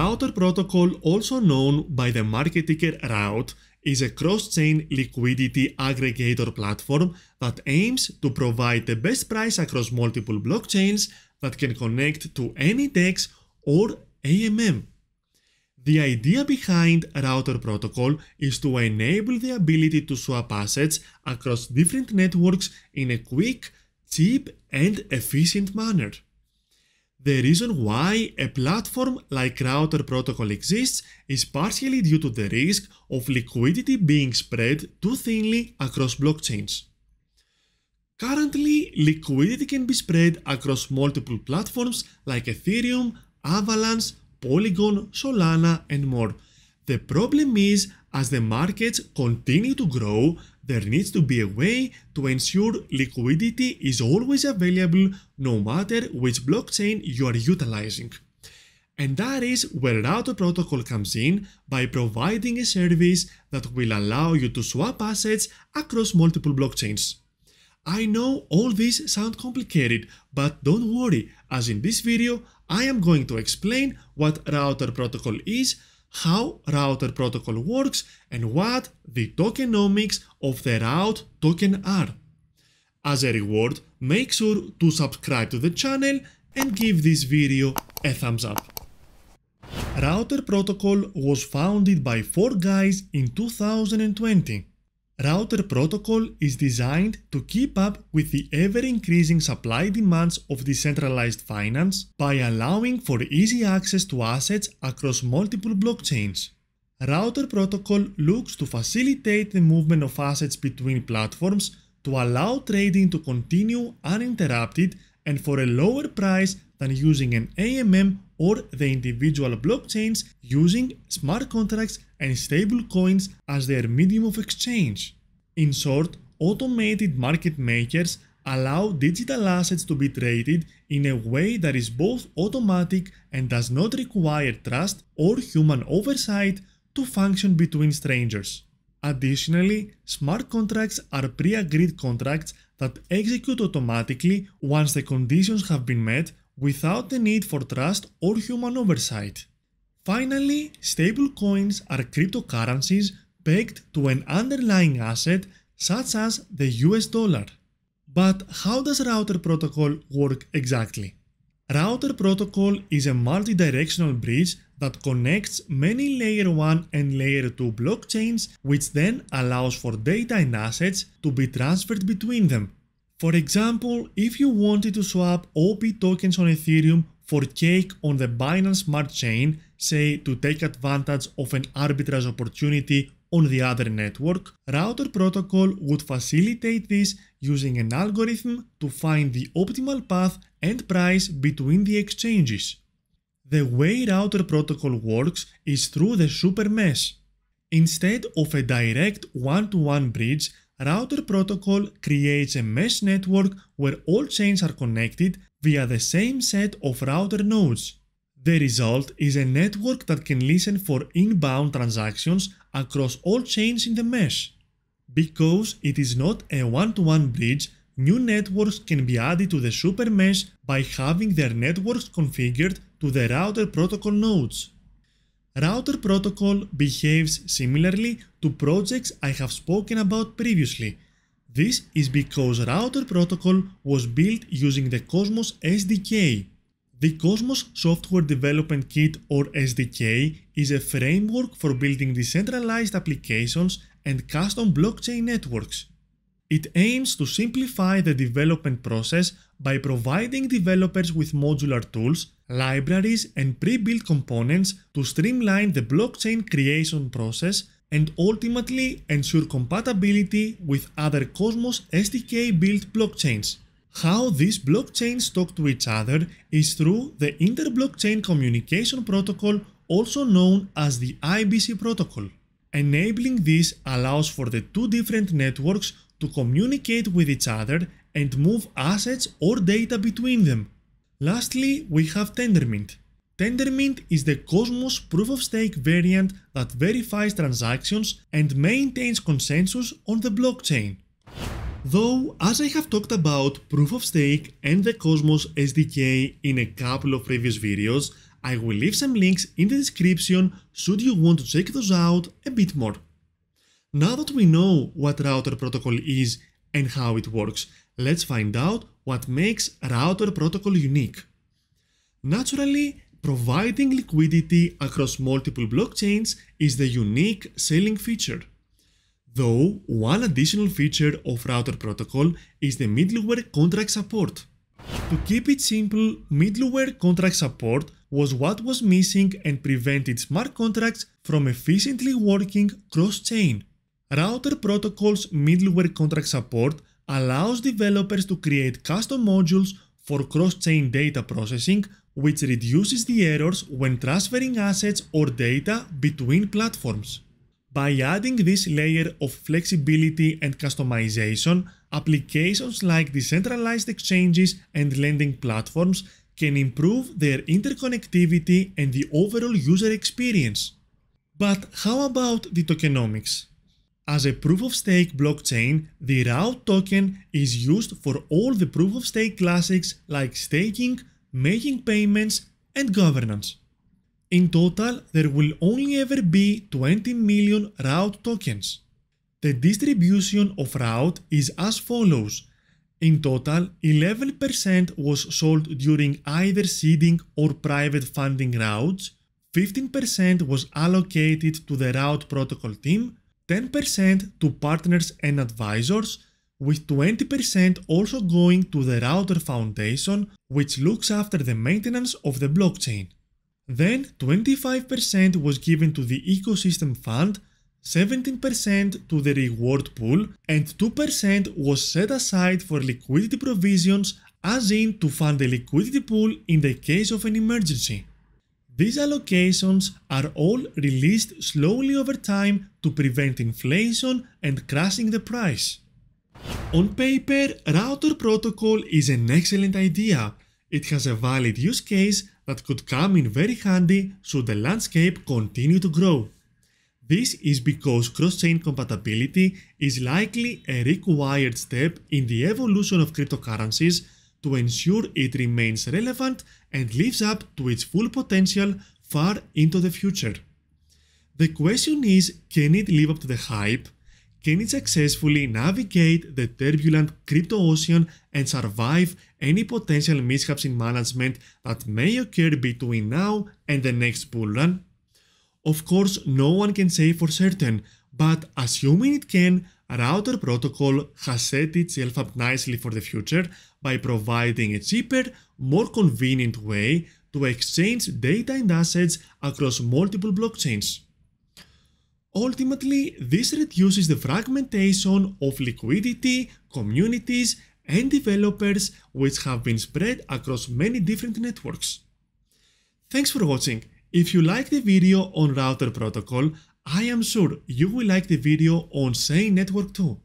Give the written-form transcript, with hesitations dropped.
Router Protocol, also known by the market ticker ROUTE, is a cross-chain liquidity aggregator platform that aims to provide the best price across multiple blockchains that can connect to any DEX or AMM. The idea behind Router Protocol is to enable the ability to swap assets across different networks in a quick, cheap, and efficient manner. The reason why a platform like Router Protocol exists is partially due to the risk of liquidity being spread too thinly across blockchains. Currently, liquidity can be spread across multiple platforms like Ethereum, Avalanche, Polygon, Solana, and more. The problem is, as the markets continue to grow, there needs to be a way to ensure liquidity is always available no matter which blockchain you are utilizing. And that is where Router Protocol comes in by providing a service that will allow you to swap assets across multiple blockchains. I know all this sounds complicated, but don't worry, as in this video, I am going to explain what Router Protocol is, how Router Protocol works, and what the tokenomics of the ROUTE token are. As a reward, make sure to subscribe to the channel and give this video a thumbs up. Router Protocol was founded by four guys in 2020. Router Protocol is designed to keep up with the ever-increasing supply demands of decentralized finance by allowing for easy access to assets across multiple blockchains. Router Protocol looks to facilitate the movement of assets between platforms to allow trading to continue uninterrupted and for a lower price than using an AMM or the individual blockchains using smart contracts and stablecoins as their medium of exchange. In short, automated market makers allow digital assets to be traded in a way that is both automatic and does not require trust or human oversight to function between strangers. Additionally, smart contracts are pre-agreed contracts that execute automatically once the conditions have been met, without the need for trust or human oversight. Finally, stablecoins are cryptocurrencies pegged to an underlying asset such as the US dollar. But how does Router Protocol work exactly? Router Protocol is a multi-directional bridge that connects many Layer 1 and Layer 2 blockchains, which then allows for data and assets to be transferred between them. For example, if you wanted to swap OP tokens on Ethereum for cake on the Binance Smart Chain, say to take advantage of an arbitrage opportunity on the other network, Router Protocol would facilitate this using an algorithm to find the optimal path and price between the exchanges. The way Router Protocol works is through the super mesh. Instead of a direct one-to-one bridge, Router Protocol creates a mesh network where all chains are connected via the same set of router nodes. The result is a network that can listen for inbound transactions across all chains in the mesh. Because it is not a one-to-one bridge, new networks can be added to the super mesh by having their networks configured to the Router Protocol nodes. Router Protocol behaves similarly to projects I have spoken about previously. This is because Router Protocol was built using the Cosmos SDK. The Cosmos Software Development Kit, or SDK, is a framework for building decentralized applications and custom blockchain networks. It aims to simplify the development process by providing developers with modular tools, libraries, and pre-built components to streamline the blockchain creation process and ultimately ensure compatibility with other Cosmos SDK-built blockchains. How these blockchains talk to each other is through the Inter-Blockchain Communication Protocol, also known as the IBC protocol. Enabling this allows for the two different networks to communicate with each other and move assets or data between them. Lastly, we have Tendermint. Tendermint is the Cosmos proof-of-stake variant that verifies transactions and maintains consensus on the blockchain. Though, as I have talked about proof-of-stake and the Cosmos SDK in a couple of previous videos, I will leave some links in the description should you want to check those out a bit more. Now that we know what Router Protocol is and how it works, let's find out what makes Router Protocol unique. Naturally, providing liquidity across multiple blockchains is the unique selling feature. Though, one additional feature of Router Protocol is the middleware contract support. To keep it simple, middleware contract support was what was missing and prevented smart contracts from efficiently working cross-chain. Router Protocol's middleware contract support allows developers to create custom modules for cross-chain data processing, which reduces the errors when transferring assets or data between platforms. By adding this layer of flexibility and customization, applications like decentralized exchanges and lending platforms can improve their interconnectivity and the overall user experience. But how about the tokenomics? As a proof-of-stake blockchain, the ROUTE token is used for all the proof-of-stake classics like staking, making payments, and governance. In total, there will only ever be 20 million ROUTE tokens. The distribution of ROUTE is as follows. In total, 11% was sold during either seeding or private funding rounds, 15% was allocated to the ROUTE protocol team, 10% to partners and advisors, with 20% also going to the Router Foundation, which looks after the maintenance of the blockchain. Then 25% was given to the Ecosystem Fund, 17% to the reward pool, and 2% was set aside for liquidity provisions, as in to fund a liquidity pool in the case of an emergency. These allocations are all released slowly over time to prevent inflation and crashing the price. On paper, Router Protocol is an excellent idea. It has a valid use case that could come in very handy should the landscape continue to grow. This is because cross-chain compatibility is likely a required step in the evolution of cryptocurrencies to ensure it remains relevant and lives up to its full potential far into the future. The question is, can it live up to the hype? Can it successfully navigate the turbulent crypto ocean and survive any potential mishaps in management that may occur between now and the next bull run? Of course, no one can say for certain, but assuming it can, Router Protocol has set itself up nicely for the future by providing a cheaper, more convenient way to exchange data and assets across multiple blockchains. Ultimately, this reduces the fragmentation of liquidity, communities, and developers which have been spread across many different networks. Thanks for watching. If you liked the video on Router Protocol, I am sure you will like the video on Sane Network too.